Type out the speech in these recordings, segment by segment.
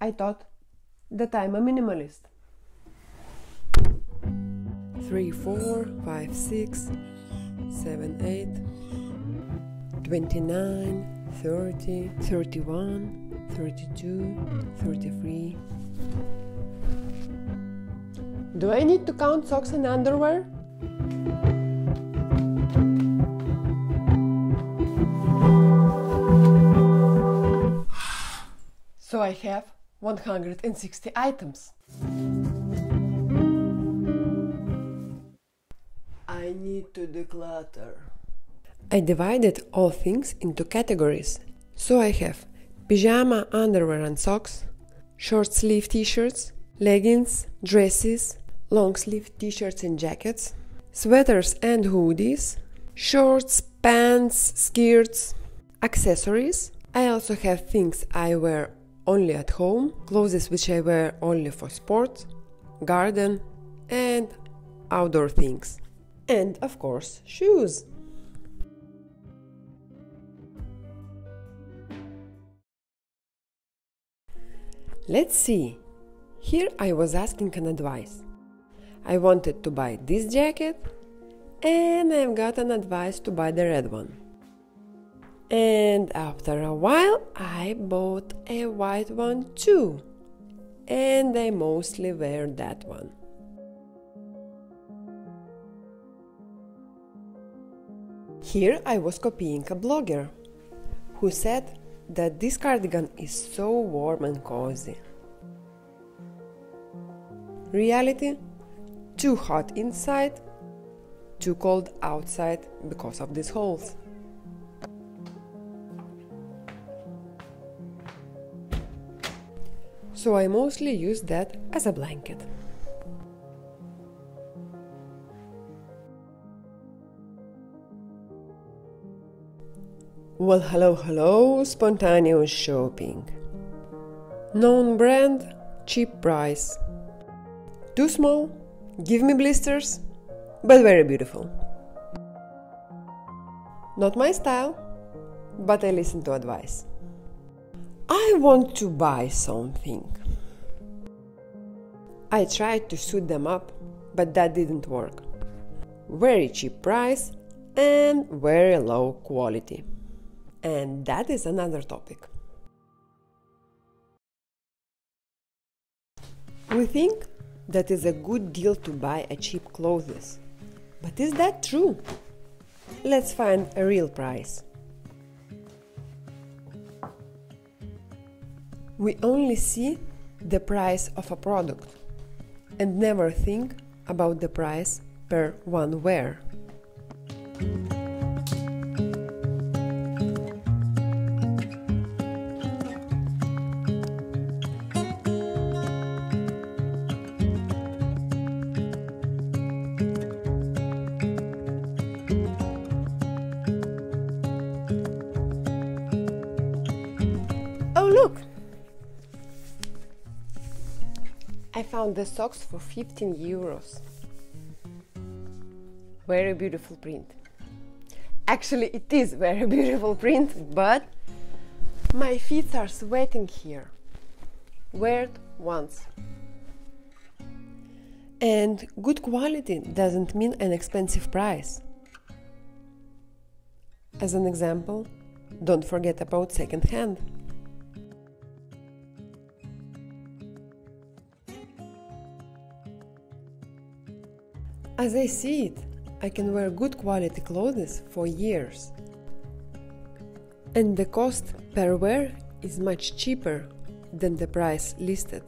I thought that I'm a minimalist. 3, 4, 5, 6, 7, 8, 29, 30, 31, 32, 33. Do I need to count socks and underwear? So I have 160 items. I need to declutter. I divided all things into categories. So I have pyjama, underwear and socks, short sleeve t-shirts, leggings, dresses, long sleeve t-shirts and jackets, sweaters and hoodies, shorts, pants, skirts, accessories. I also have things I wear only at home, clothes which I wear only for sport, garden and outdoor things. And of course, shoes. Let's see. Here I was asking an advice. I wanted to buy this jacket and I've got an advice to buy the red one. And after a while I bought a white one too. And I mostly wear that one. Here I was copying a blogger who said that this cardigan is so warm and cozy. Reality, too hot inside, too cold outside because of these holes. So I mostly use that as a blanket. Well, hello, hello, spontaneous shopping. Known brand, cheap price. Too small, give me blisters, but very beautiful. Not my style, but I listen to advice. I want to buy something. I tried to suit them up, but that didn't work. Very cheap price and very low quality. And that is another topic. We think that is a good deal to buy a cheap clothes. But is that true? Let's find a real price. We only see the price of a product and never think about the price per one wear. Look! I found the socks for 15 euros. Very beautiful print. Actually, it is very beautiful print, but my feet are sweating here. Wear it once. And good quality doesn't mean an expensive price. As an example, don't forget about second-hand. As I see it, I can wear good quality clothes for years. And the cost per wear is much cheaper than the price listed.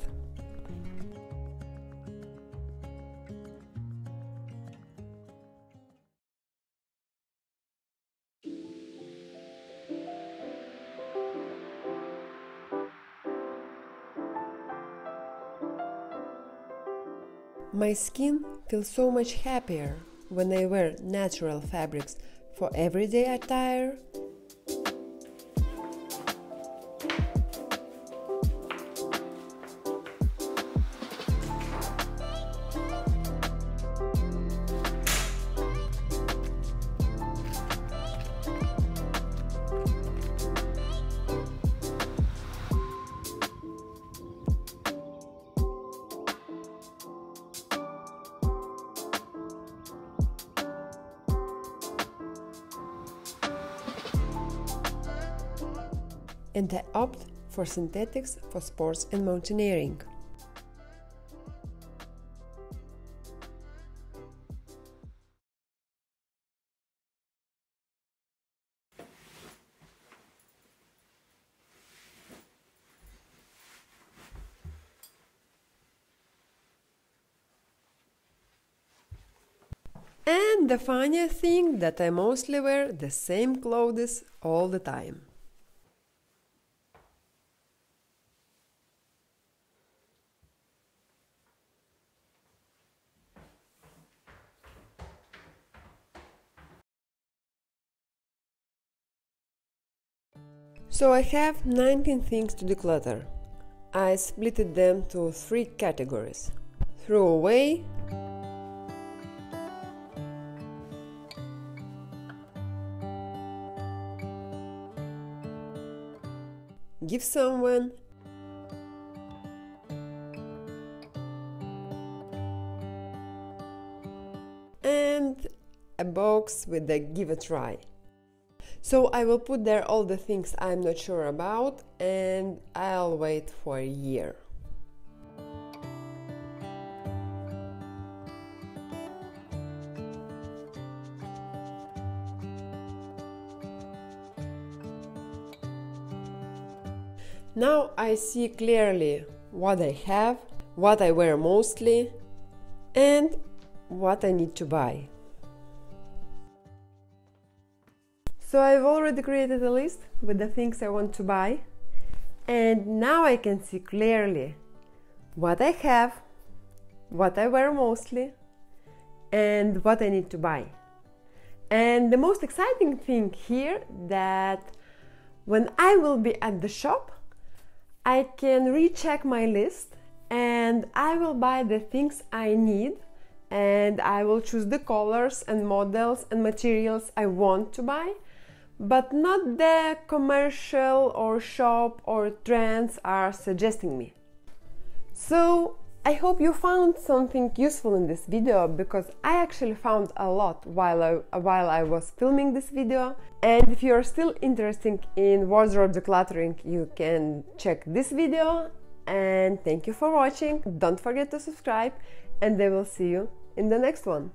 My skin feels so much happier when I wear natural fabrics for everyday attire and they opt for synthetics for sports and mountaineering. And the funny thing that I mostly wear the same clothes all the time. So I have 19 things to declutter. I split them to three categories: throw away, give someone, and a box with the give a try. So I will put there all the things I'm not sure about, and I'll wait for a year. Now I see clearly what I have, what I wear mostly, and what I need to buy. So I've already created a list with the things I want to buy, and now I can see clearly what I have, what I wear mostly, and what I need to buy. And the most exciting thing here that when I will be at the shop, I can recheck my list and I will buy the things I need, and I will choose the colors and models and materials I want to buy, but not the commercial or shop or trends are suggesting me. So I hope you found something useful in this video, because I actually found a lot while I was filming this video. And if you're still interested in wardrobe decluttering, you can check this video. And thank you for watching. Don't forget to subscribe, and I will see you in the next one.